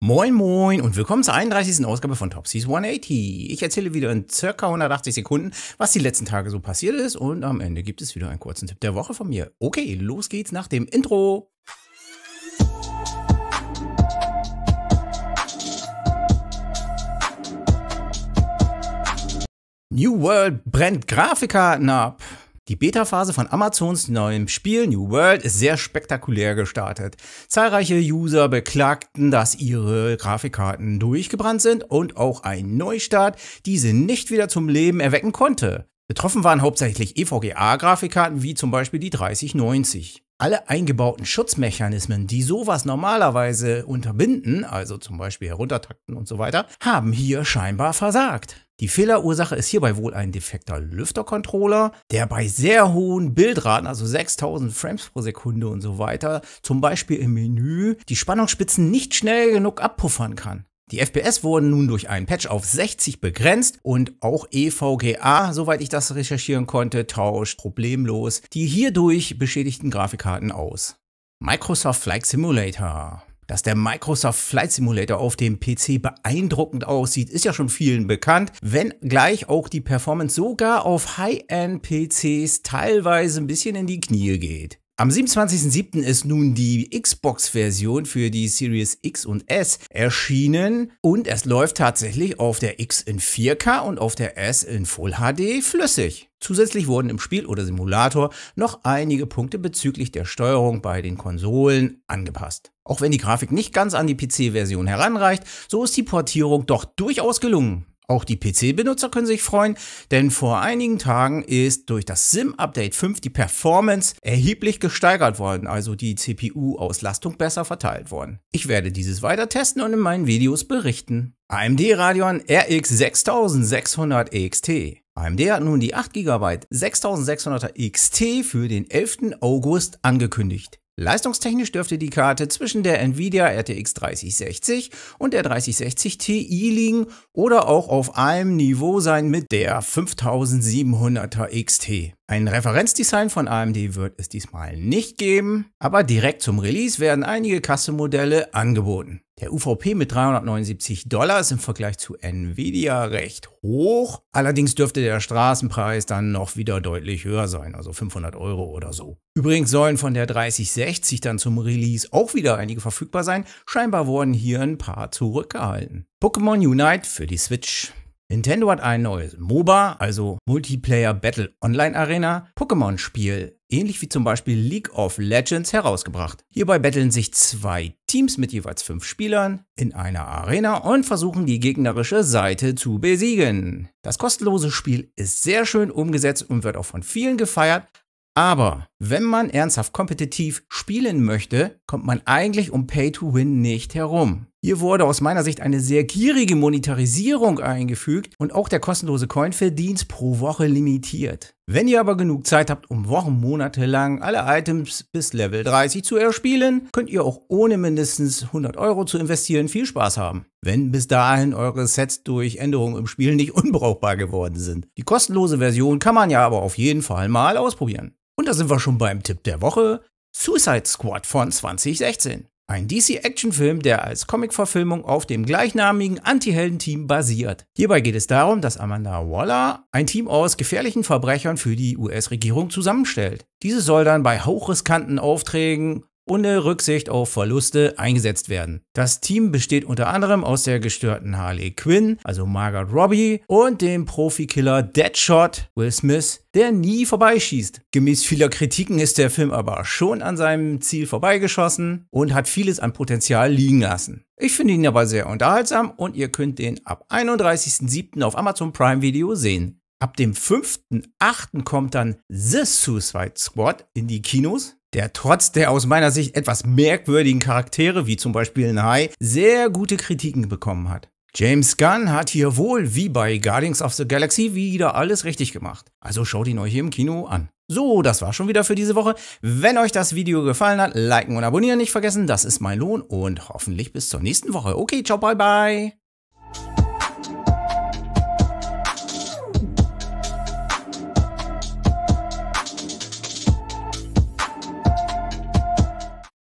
Moin Moin und willkommen zur 31. Ausgabe von Topsis 180. Ich erzähle wieder in ca. 180 Sekunden, was die letzten Tage so passiert ist und am Ende gibt es wieder einen kurzen Tipp der Woche von mir. Okay, los geht's nach dem Intro. New World brennt Grafikkarten ab. Die Beta-Phase von Amazons neuem Spiel New World ist sehr spektakulär gestartet. Zahlreiche User beklagten, dass ihre Grafikkarten durchgebrannt sind und auch ein Neustart diese nicht wieder zum Leben erwecken konnte. Betroffen waren hauptsächlich EVGA-Grafikkarten wie zum Beispiel die 3090. Alle eingebauten Schutzmechanismen, die sowas normalerweise unterbinden, also zum Beispiel heruntertakten und so weiter, haben hier scheinbar versagt. Die Fehlerursache ist hierbei wohl ein defekter Lüftercontroller, der bei sehr hohen Bildraten, also 6000 Frames pro Sekunde und so weiter, zum Beispiel im Menü, die Spannungsspitzen nicht schnell genug abpuffern kann. Die FPS wurden nun durch einen Patch auf 60 begrenzt und auch EVGA, soweit ich das recherchieren konnte, tauscht problemlos die hierdurch beschädigten Grafikkarten aus. Microsoft Flight Simulator. Dass der Microsoft Flight Simulator auf dem PC beeindruckend aussieht, ist ja schon vielen bekannt, wenngleich auch die Performance sogar auf High-End-PCs teilweise ein bisschen in die Knie geht. Am 27.07. ist nun die Xbox-Version für die Series X und S erschienen und es läuft tatsächlich auf der X in 4K und auf der S in Full HD flüssig. Zusätzlich wurden im Spiel oder Simulator noch einige Punkte bezüglich der Steuerung bei den Konsolen angepasst. Auch wenn die Grafik nicht ganz an die PC-Version heranreicht, so ist die Portierung doch durchaus gelungen. Auch die PC-Benutzer können sich freuen, denn vor einigen Tagen ist durch das SIM-Update 5 die Performance erheblich gesteigert worden, also die CPU-Auslastung besser verteilt worden. Ich werde dieses weiter testen und in meinen Videos berichten. AMD Radeon RX 6600 XT. AMD hat nun die 8 GB 6600er XT für den 11. August angekündigt. Leistungstechnisch dürfte die Karte zwischen der Nvidia RTX 3060 und der 3060 Ti liegen oder auch auf einem Niveau sein mit der 5700er XT. Ein Referenzdesign von AMD wird es diesmal nicht geben, aber direkt zum Release werden einige Custom-Modelle angeboten. Der UVP mit $379 ist im Vergleich zu Nvidia recht hoch, allerdings dürfte der Straßenpreis dann noch wieder deutlich höher sein, also 500 € oder so. Übrigens sollen von der 3060 dann zum Release auch wieder einige verfügbar sein, scheinbar wurden hier ein paar zurückgehalten. Pokémon Unite für die Switch. Nintendo hat ein neues MOBA, also Multiplayer Battle Online Arena, Pokémon-Spiel, ähnlich wie zum Beispiel League of Legends, herausgebracht. Hierbei betteln sich zwei Teams mit jeweils 5 Spielern in einer Arena und versuchen die gegnerische Seite zu besiegen. Das kostenlose Spiel ist sehr schön umgesetzt und wird auch von vielen gefeiert. Aber wenn man ernsthaft kompetitiv spielen möchte, kommt man eigentlich um Pay-to-Win nicht herum. Hier wurde aus meiner Sicht eine sehr gierige Monetarisierung eingefügt und auch der kostenlose Coin-Verdienst pro Woche limitiert. Wenn ihr aber genug Zeit habt, um Wochen, Monate lang alle Items bis Level 30 zu erspielen, könnt ihr auch ohne mindestens 100 € zu investieren viel Spaß haben, wenn bis dahin eure Sets durch Änderungen im Spiel nicht unbrauchbar geworden sind. Die kostenlose Version kann man ja aber auf jeden Fall mal ausprobieren. Und da sind wir schon beim Tipp der Woche, Suicide Squad von 2016. Ein DC-Action-Film, der als Comic-Verfilmung auf dem gleichnamigen Anti-Helden-Team basiert. Hierbei geht es darum, dass Amanda Waller ein Team aus gefährlichen Verbrechern für die US-Regierung zusammenstellt. Diese soll dann bei hochriskanten Aufträgen ohne Rücksicht auf Verluste eingesetzt werden. Das Team besteht unter anderem aus der gestörten Harley Quinn, also Margot Robbie, und dem Profikiller Deadshot, Will Smith, der nie vorbeischießt. Gemäß vieler Kritiken ist der Film aber schon an seinem Ziel vorbeigeschossen und hat vieles an Potenzial liegen lassen. Ich finde ihn aber sehr unterhaltsam und ihr könnt den ab 31.07. auf Amazon Prime Video sehen. Ab dem 5.08. kommt dann The Suicide Squad in die Kinos, der trotz der aus meiner Sicht etwas merkwürdigen Charaktere, wie zum Beispiel ein Hai, sehr gute Kritiken bekommen hat. James Gunn hat hier wohl, wie bei Guardians of the Galaxy, wieder alles richtig gemacht. Also schaut ihn euch im Kino an. So, das war schon wieder für diese Woche. Wenn euch das Video gefallen hat, liken und abonnieren nicht vergessen. Das ist mein Lohn und hoffentlich bis zur nächsten Woche. Okay, ciao, bye, bye.